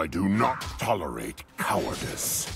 I do not tolerate cowardice.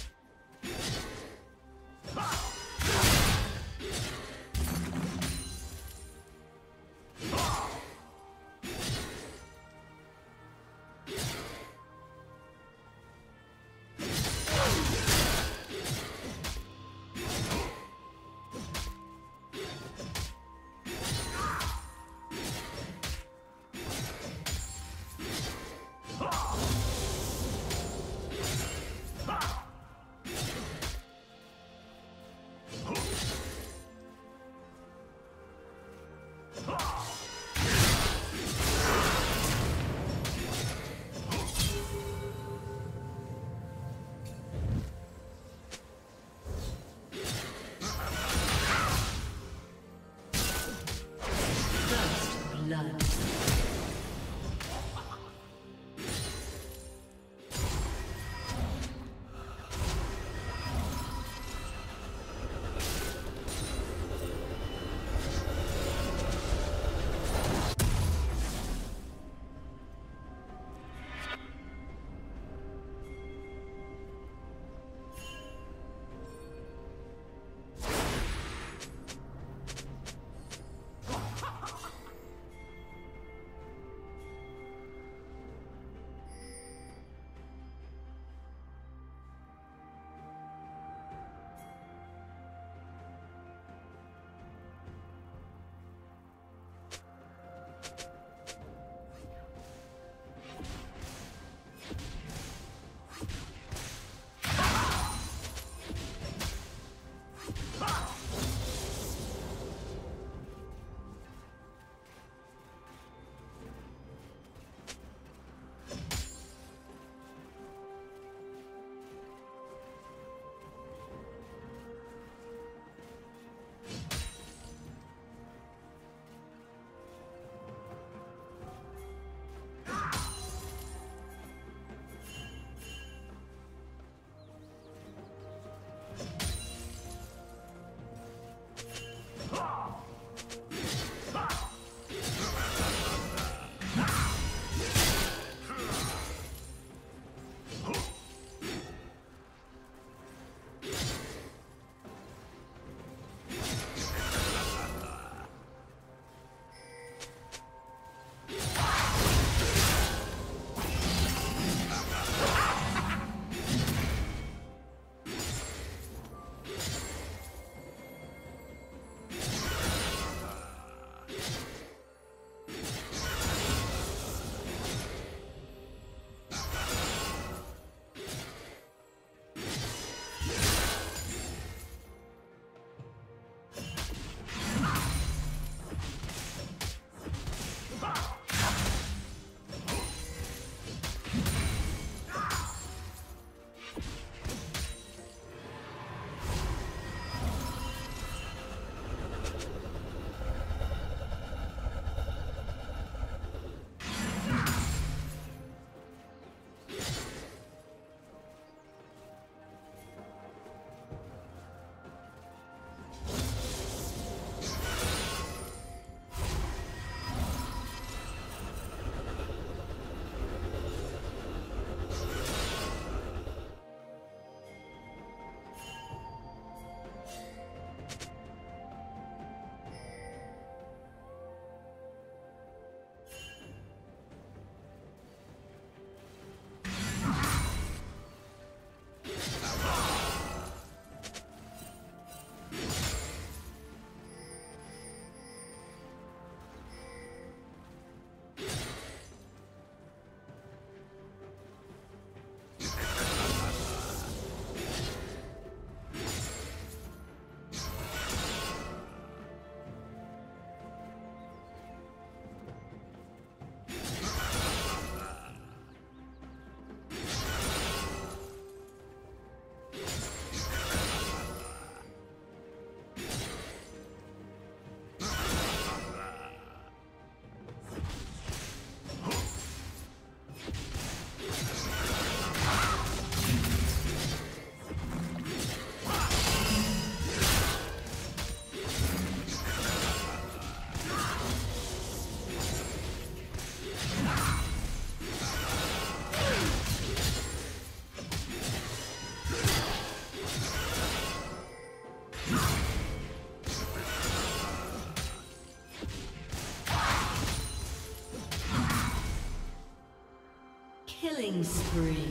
Killing spree.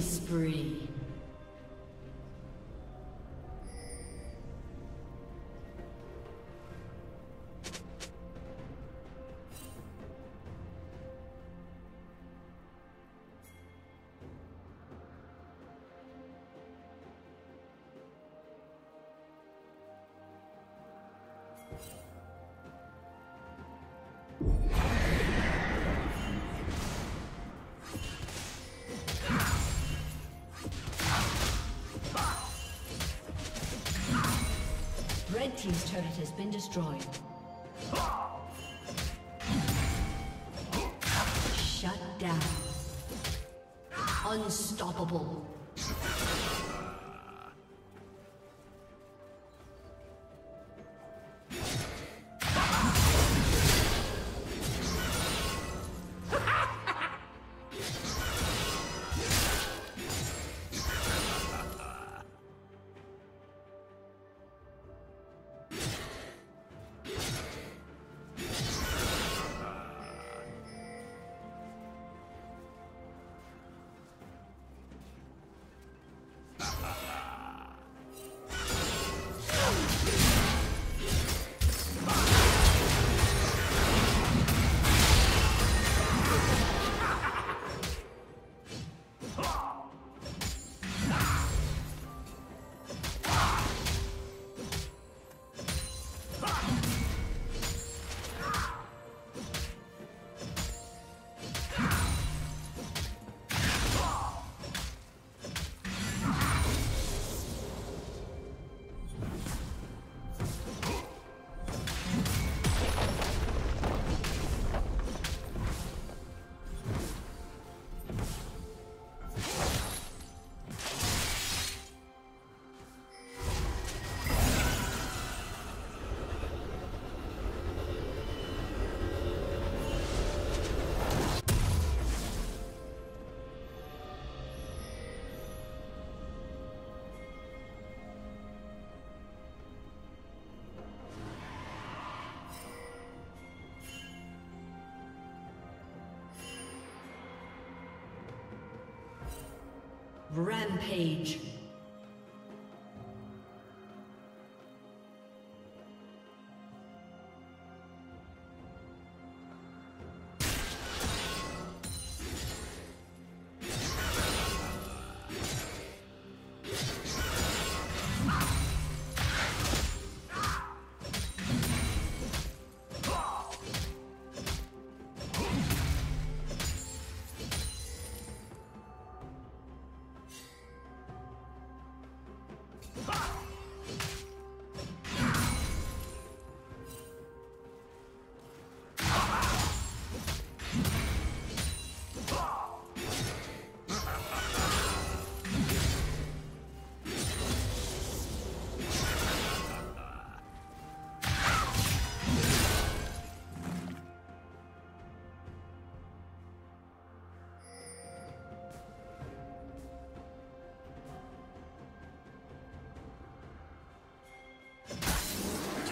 Spree. Red team's turret has been destroyed. Shut down. Unstoppable. Rampage.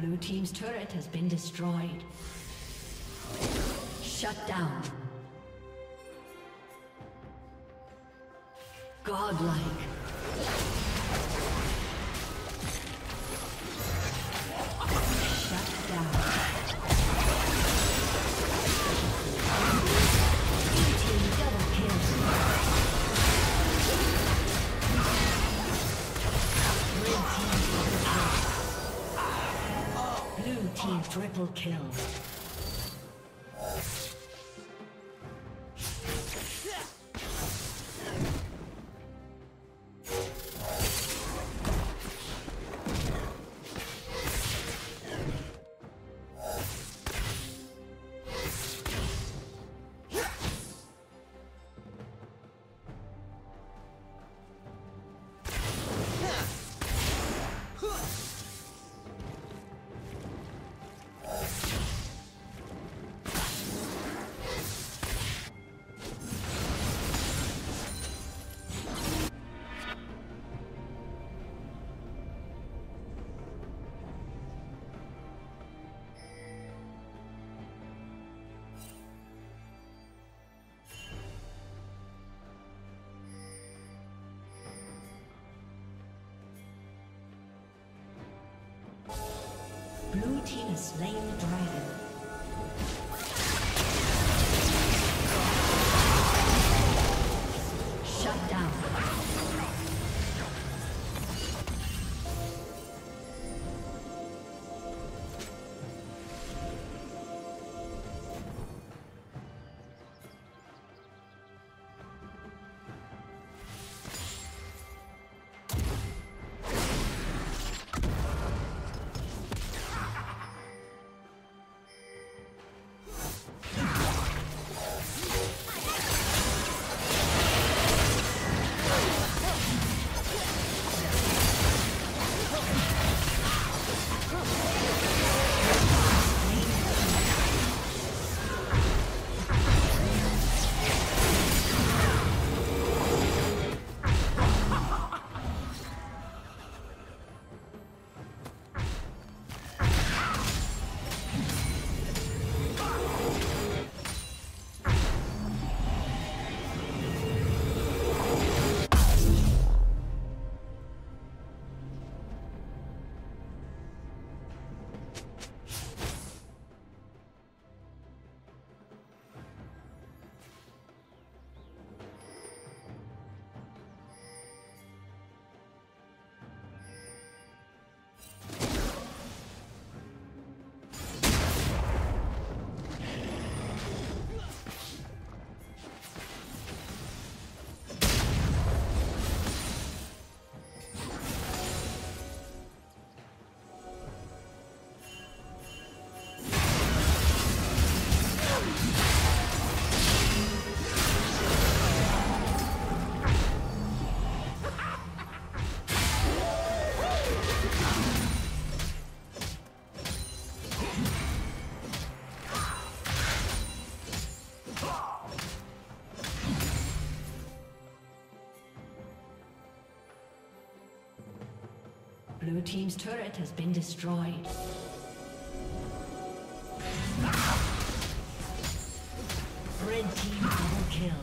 Blue team's turret has been destroyed. Shut down. Godlike. Triple kill. Blue team has slain the dragon. Blue team's turret has been destroyed. Red team double kill.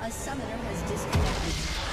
A summoner has disconnected.